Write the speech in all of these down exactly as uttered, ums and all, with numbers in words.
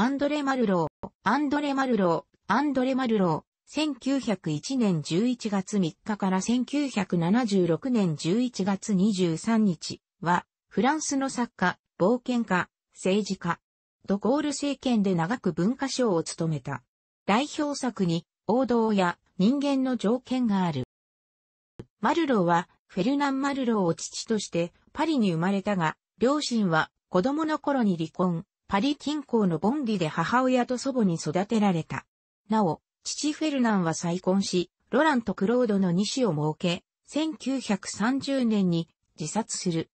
アンドレ・マルロー、アンドレ・マルロー、アンドレ・マルロー、せんきゅうひゃくいちねんじゅういちがつみっかからせんきゅうひゃくななじゅうろくねんじゅういちがつにじゅうさんにちは、フランスの作家、冒険家、政治家、ドゴール政権で長く文化相を務めた。代表作に、王道や人間の条件がある。マルローは、フェルナン・マルローを父としてパリに生まれたが、両親は子供の頃に離婚、パリ近郊のボンディで母親と祖母に育てられた。なお、父フェルナンは再婚し、ロランとクロードのに子を設け、せんきゅうひゃくさんじゅうねんに自殺する。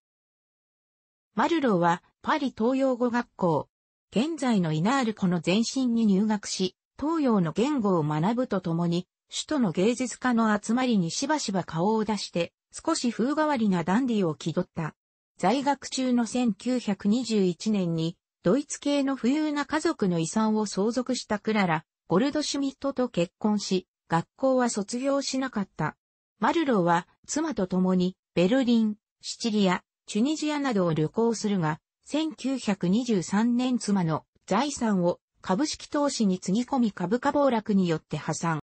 マルローはパリ東洋語学校、現在のアイナルコの前身に入学し、東洋の言語を学ぶとともに、首都の芸術家の集まりにしばしば顔を出して、少し風変わりなダンディを気取った。在学中のせんきゅうひゃくにじゅういちねんに、ドイツ系の富裕な家族の遺産を相続したクララ・ゴルドシュミットと結婚し、学校は卒業しなかった。マルローは妻と共にベルリン、シチリア、チュニジアなどを旅行するが、せんきゅうひゃくにじゅうさんねん妻の財産を株式投資につぎ込み株価暴落によって破産。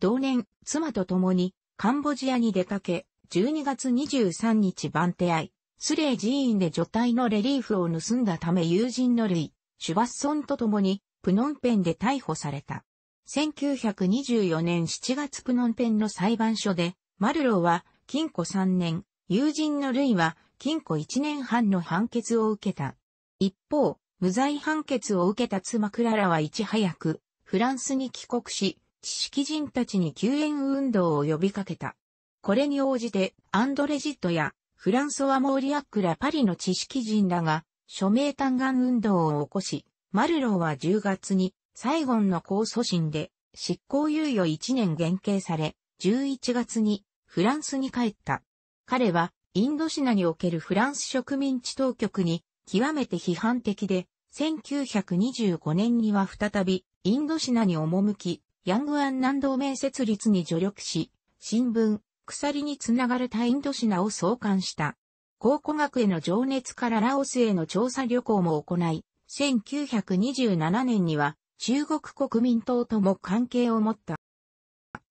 同年、妻と共に、カンボジアに出かけ、じゅうにがつにじゅうさんにちバンテアイ、スレー寺院で女体のレリーフを盗んだため友人のルイ、シュバッソンと共に、プノンペンで逮捕された。せんきゅうひゃくにじゅうよねんしちがつプノンペンの裁判所で、マルローは禁錮さんねん、友人のルイは禁錮いちねんはんの判決を受けた。一方、無罪判決を受けた妻クララはいち早く、フランスに帰国し、知識人たちに救援運動を呼びかけた。これに応じてアンドレ・ジッドやフランソワ・モーリアックらパリの知識人らが署名嘆願運動を起こし、マルローはじゅうがつにサイゴンの控訴審で執行猶予いちねん減刑され、じゅういちがつにフランスに帰った。彼はインドシナにおけるフランス植民地当局に極めて批判的で、せんきゅうひゃくにじゅうごねんには再びインドシナに赴き、ヤング・アン南同盟設立に助力し、新聞、鎖につながれたインドシナを創刊した。考古学への情熱からラオスへの調査旅行も行い、せんきゅうひゃくにじゅうななねんには中国国民党とも関係を持った。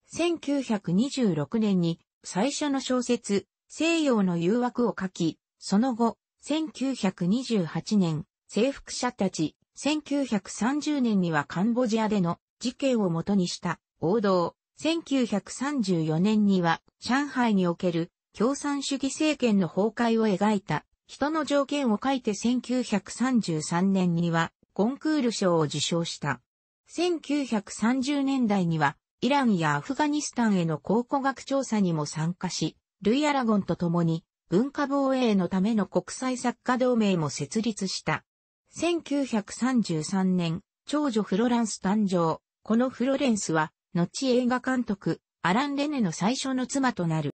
せんきゅうひゃくにじゅうろくねんに最初の小説、西洋の誘惑を書き、その後、せんきゅうひゃくにじゅうはちねん、征服者たち、せんきゅうひゃくさんじゅうねんにはカンボジアでの事件をもとにした王道、せんきゅうひゃくさんじゅうよねんには上海における共産主義政権の崩壊を描いた人の条件を書いてせんきゅうひゃくさんじゅうさんねんにはゴンクール賞を受賞した。せんきゅうひゃくさんじゅうねんだいにはイランやアフガニスタンへの考古学調査にも参加し、ルイ・アラゴンと共に文化防衛のための国際作家同盟も設立した。せんきゅうひゃくさんじゅうさんねん、長女フロランス誕生。このフロレンスは、後映画監督、アラン・レネの最初の妻となる。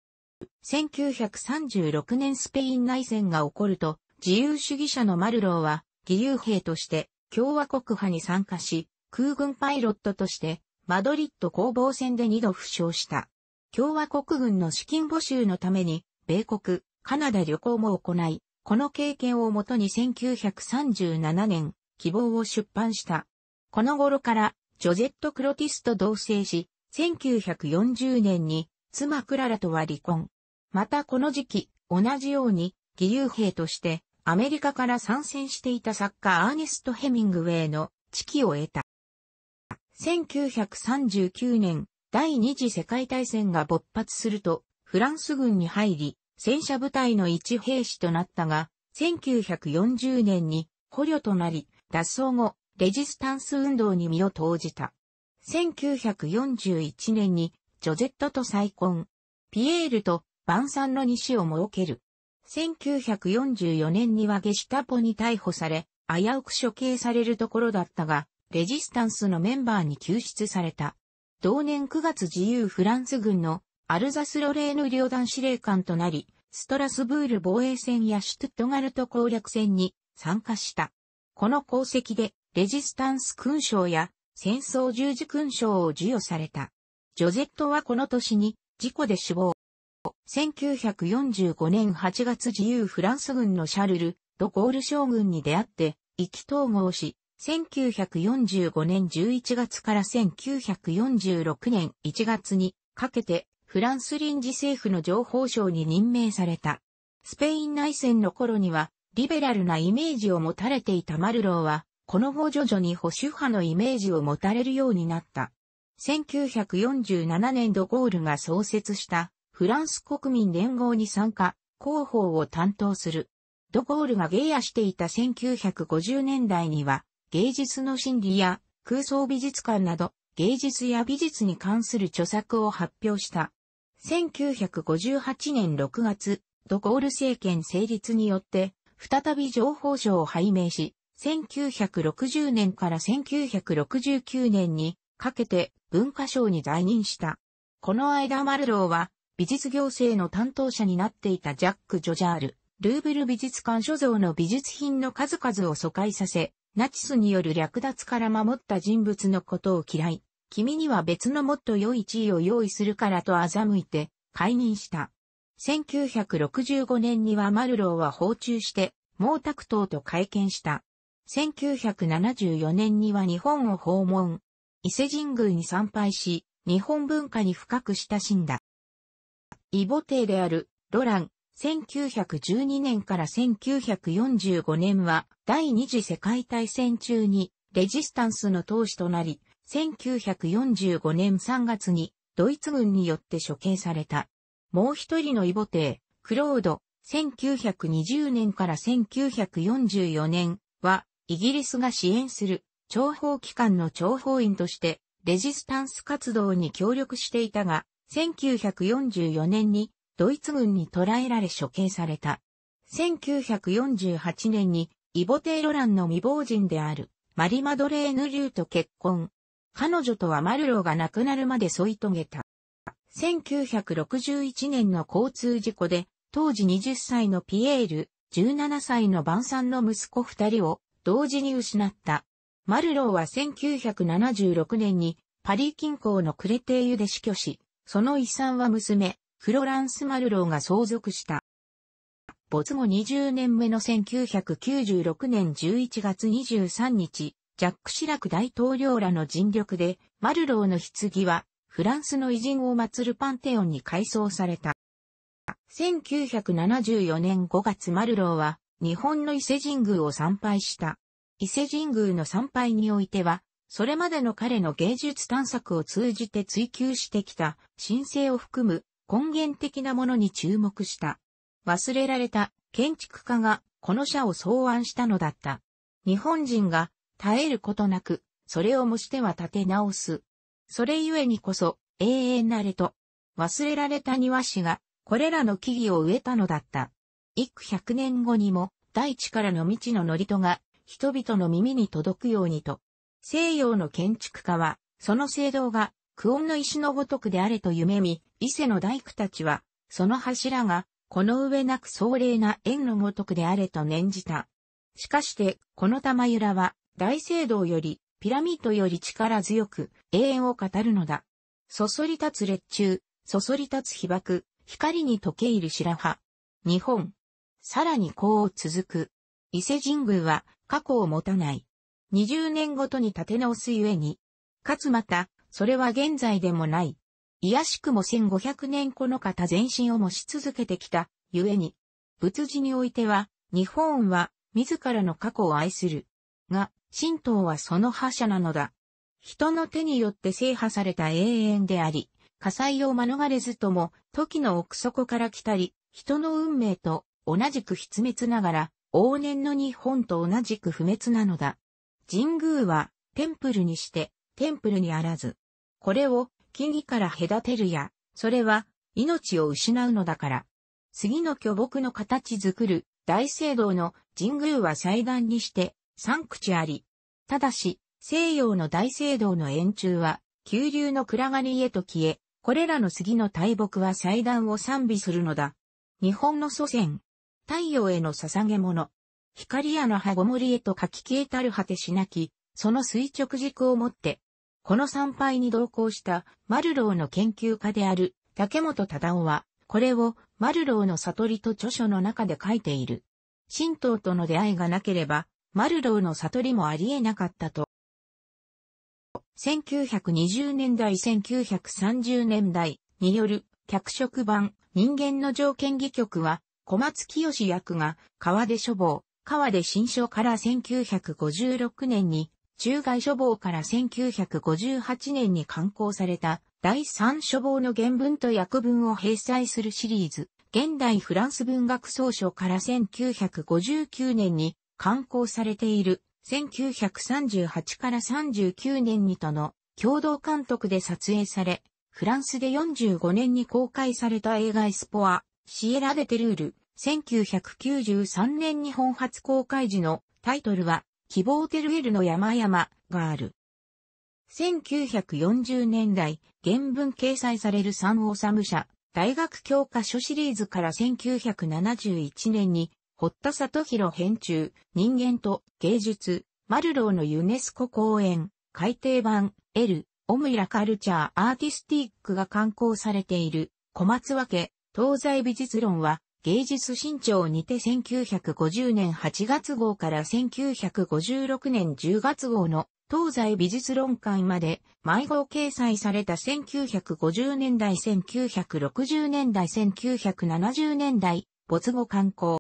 せんきゅうひゃくさんじゅうろくねんスペイン内戦が起こると、自由主義者のマルローは、義勇兵として、共和国派に参加し、空軍パイロットとして、マドリッド攻防戦でにど負傷した。共和国軍の資金募集のために、米国、カナダ旅行も行い、この経験をもとにせんきゅうひゃくさんじゅうななねん、希望を出版した。この頃から、ジョゼット・クロティスと同棲し、せんきゅうひゃくよんじゅうねんに妻クララとは離婚。またこの時期、同じように義勇兵としてアメリカから参戦していた作家アーネスト・ヘミングウェイの知己を得た。せんきゅうひゃくさんじゅうきゅうねん、第二次世界大戦が勃発すると、フランス軍に入り、戦車部隊の一兵士となったが、せんきゅうひゃくよんじゅうねんに捕虜となり、脱走後、レジスタンス運動に身を投じた。せんきゅうひゃくよんじゅういちねんにジョゼットと再婚。ピエールと晩餐のに子を設ける。せんきゅうひゃくよんじゅうよねんにはゲシュタポに逮捕され、危うく処刑されるところだったが、レジスタンスのメンバーに救出された。同年くがつ自由フランス軍のアルザス・ロレーヌ旅団司令官となり、ストラスブール防衛戦やシュトゥットガルト攻略戦に参加した。この功績で、レジスタンス勲章や戦争十字勲章を授与された。ジョゼットはこの年に事故で死亡。せんきゅうひゃくよんじゅうごねんはちがつ自由フランス軍のシャルル・ド・ゴール将軍に出会って意気投合し、せんきゅうひゃくよんじゅうごねんじゅういちがつからせんきゅうひゃくよんじゅうろくねんいちがつにかけてフランス臨時政府の情報相に任命された。スペイン内戦の頃にはリベラルなイメージを持たれていたマルローは、この後徐々に保守派のイメージを持たれるようになった。せんきゅうひゃくよんじゅうななねんドゴールが創設したフランス国民連合に参加、広報を担当する。ドゴールが芸していたせんきゅうひゃくごじゅうねんだいには、芸術の真理や空想美術館など、芸術や美術に関する著作を発表した。せんきゅうひゃくごじゅうはちねんろくがつ、ドゴール政権成立によって、再び情報省を拝命し、せんきゅうひゃくろくじゅうねんからせんきゅうひゃくろくじゅうきゅうねんにかけて文化省に在任した。この間マルローは美術行政の担当者になっていたジャック・ジョジャール、ルーブル美術館所蔵の美術品の数々を疎開させ、ナチスによる略奪から守った人物のことを嫌い、君には別のもっと良い地位を用意するからと欺いて解任した。せんきゅうひゃくろくじゅうごねんにはマルローは訪中して毛沢東と会見した。せんきゅうひゃくななじゅうよねんには日本を訪問。伊勢神宮に参拝し、日本文化に深く親しんだ。異母弟である、ロラン、せんきゅうひゃくじゅうにねんからせんきゅうひゃくよんじゅうごねんは、第二次世界大戦中に、レジスタンスの党首となり、せんきゅうひゃくよんじゅうごねんさんがつに、ドイツ軍によって処刑された。もう一人の異母弟、クロード、せんきゅうひゃくにじゅうねんからせんきゅうひゃくよんじゅうよねん、は、イギリスが支援する諜報機関の諜報員として、レジスタンス活動に協力していたが、せんきゅうひゃくよんじゅうよねんにドイツ軍に捕らえられ処刑された。せんきゅうひゃくよんじゅうはちねんに、異母弟ロランの未亡人である、マリ・マドレーヌ・リューと結婚。彼女とはマルローが亡くなるまで添い遂げた。せんきゅうひゃくろくじゅういちねんの交通事故で、当時はたちのピエール、じゅうななさいのバンさんの息子二人を同時に失った。マルローはせんきゅうひゃくななじゅうろくねんにパリ近郊のクレテイユで死去し、その遺産は娘、フロランス・マルローが相続した。没後にじゅうねんめのせんきゅうひゃくきゅうじゅうろくねんじゅういちがつにじゅうさんにち、ジャック・シラク大統領らの尽力で、マルローの棺はフランスの偉人を祀るパンテオンに改装された。せんきゅうひゃくななじゅうよねんごがつマルローは日本の伊勢神宮を参拝した。伊勢神宮の参拝においては、それまでの彼の芸術探索を通じて追求してきた神聖を含む根源的なものに注目した。忘れられた建築家がこの社を草案したのだった。日本人が絶えることなく、それをもしては立て直す。それゆえにこそ永遠なれと、忘れられた庭師が、これらの木々を植えたのだった。幾百年後にも、大地からの未知の祝詞が、人々の耳に届くようにと。西洋の建築家は、その聖堂が、久遠の石のごとくであれと夢見、伊勢の大工たちは、その柱が、この上なく壮麗な円のごとくであれと念じた。しかして、この玉由良は、大聖堂より、ピラミッドより力強く、永遠を語るのだ。そそり立つ列柱、そそり立つ被爆。光に溶け入る白葉。日本。さらにこう続く。伊勢神宮は過去を持たない。にじゅうねんごとに立て直すゆえに。かつまた、それは現在でもない。いやしくもせんごひゃくねんこの方前進をもし続けてきた、ゆえに。仏事においては、日本は自らの過去を愛する。が、神道はその覇者なのだ。人の手によって制覇された永遠であり。火災を免れずとも、時の奥底から来たり、人の運命と同じく必滅ながら、往年の日本と同じく不滅なのだ。神宮は、テンプルにして、テンプルにあらず。これを、木々から隔てるや、それは、命を失うのだから。杉の巨木の形作る、大聖堂の神宮は祭壇にして、三口あり。ただし、西洋の大聖堂の円柱は、急流の暗がりへと消え、これらの杉の大木は祭壇を賛美するのだ。日本の祖先。太陽への捧げ物。光やの葉ごもりへと書き消えたる果てしなき、その垂直軸をもって。この参拝に同行したマルローの研究家である竹本忠夫は、これをマルローの悟りと著書の中で書いている。神道との出会いがなければ、マルローの悟りもありえなかったと。せんきゅうひゃくにじゅうねんだいせんきゅうひゃくさんじゅうねんだいによる脚色版人間の条件戯曲は小松清役が河出書房、河出新書からせんきゅうひゃくごじゅうろくねんに中外書房からせんきゅうひゃくごじゅうはちねんに刊行されただいさん書房の原文と訳文を併載するシリーズ、現代フランス文学総書からせんきゅうひゃくごじゅうきゅうねんに刊行されているせんきゅうひゃくさんじゅうはちからさんじゅうきゅうねんにとの共同監督で撮影され、フランスでよんじゅうごねんに公開された映画エスポア、シエラ・デ・テルール、せんきゅうひゃくきゅうじゅうさんねん日本初公開時のタイトルは、希望テルエルの山々がある。せんきゅうひゃくよんじゅうねんだい、原文掲載されるサン・オサム社、大学教科書シリーズからせんきゅうひゃくななじゅういちねんに、堀田里弘編集、人間と芸術、マルローのユネスコ公演、改訂版、L、オムイラカルチャーアーティスティックが刊行されている、小松分、東西美術論は、芸術新潮にてせんきゅうひゃくごじゅうねんはちがつ号からせんきゅうひゃくごじゅうろくねんじゅうがつ号の東西美術論会まで毎号掲載されたせんきゅうひゃくごじゅうねんだい、せんきゅうひゃくろくじゅうねんだい、せんきゅうひゃくななじゅうねんだい、没後刊行。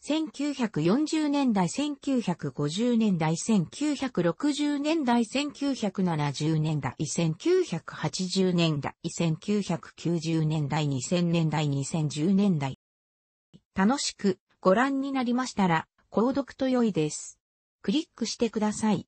せんきゅうひゃくよんじゅうねんだい、せんきゅうひゃくごじゅうねんだい、せんきゅうひゃくろくじゅうねんだい、せんきゅうひゃくななじゅうねんだい、せんきゅうひゃくはちじゅうねんだい、せんきゅうひゃくきゅうじゅうねんだい、にせんねんだい、にせんじゅうねんだい。楽しくご覧になりましたら、購読と良いです。クリックしてください。